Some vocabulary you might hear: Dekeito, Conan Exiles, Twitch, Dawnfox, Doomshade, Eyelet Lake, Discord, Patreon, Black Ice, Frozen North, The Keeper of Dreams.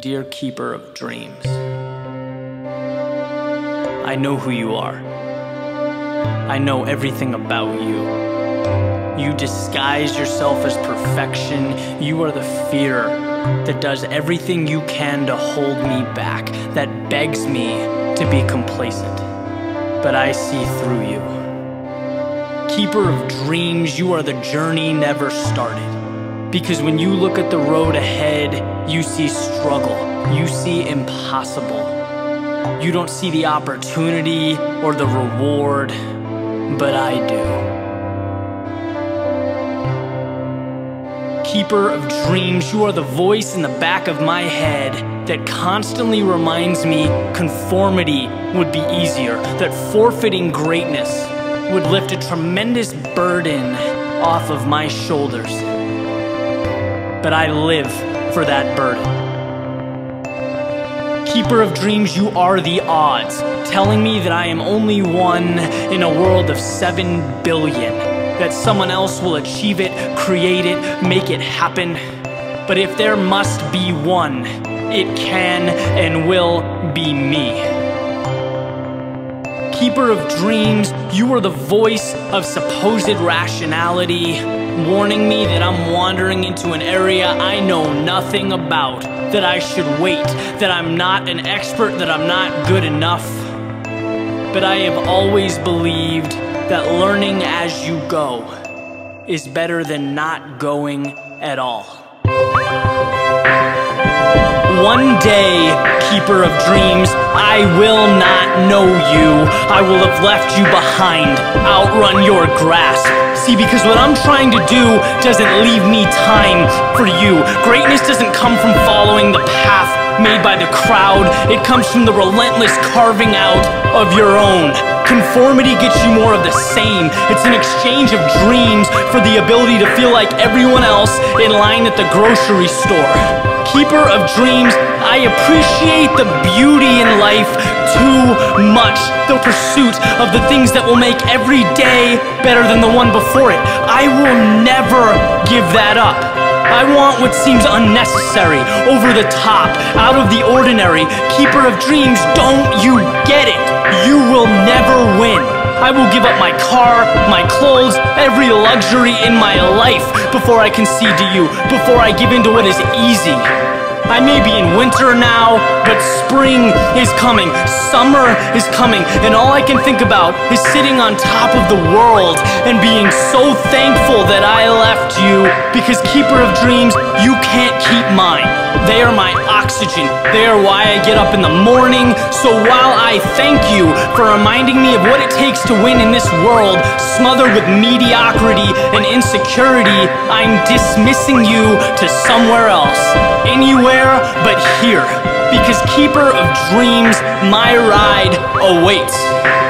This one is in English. Dear Keeper of Dreams, I know who you are. I know everything about you. You disguise yourself as perfection. You are the fear that does everything you can to hold me back, that begs me to be complacent. But I see through you. Keeper of Dreams, you are the journey never started. Because when you look at the road ahead, you see struggle, you see impossible. You don't see the opportunity or the reward, but I do. Keeper of Dreams, you are the voice in the back of my head that constantly reminds me conformity would be easier, that forfeiting greatness would lift a tremendous burden off of my shoulders. But I live for that burden. Keeper of Dreams, you are the odds, telling me that I am only one in a world of 7 billion, that someone else will achieve it, create it, make it happen. But if there must be one, it can and will be me. Keeper of Dreams, you are the voice of supposed rationality, warning me that I'm wandering into an area I know nothing about, that I should wait, that I'm not an expert, that I'm not good enough. But I have always believed that learning as you go is better than not going at all. One day, Keeper of Dreams, I will not know you. I will have left you behind, outrun your grasp. See, because what I'm trying to do doesn't leave me time for you. Greatness doesn't come from following the path made by the crowd. It comes from the relentless carving out of your own. Conformity gets you more of the same. It's an exchange of dreams for the ability to feel like everyone else in line at the grocery store. Keeper of Dreams, I appreciate the beauty in life too much, the pursuit of the things that will make every day better than the one before it. I will never give that up. I want what seems unnecessary, over the top, out of the ordinary. Keeper of Dreams, don't you get it? You will never win. I will give up my car, my clothes, every luxury in my life before I concede to you, before I give in to what is easy. I may be in winter now, but spring is coming, summer is coming, and all I can think about is sitting on top of the world and being so thankful that I left you, because Keeper of Dreams, you can't keep mine. They are my oxygen. They are why I get up in the morning. So while I thank you for reminding me of what it takes to win in this world, smothered with mediocrity and insecurity, I'm dismissing you to somewhere else, anywhere but here, because Keeper of Dreams, my ride awaits.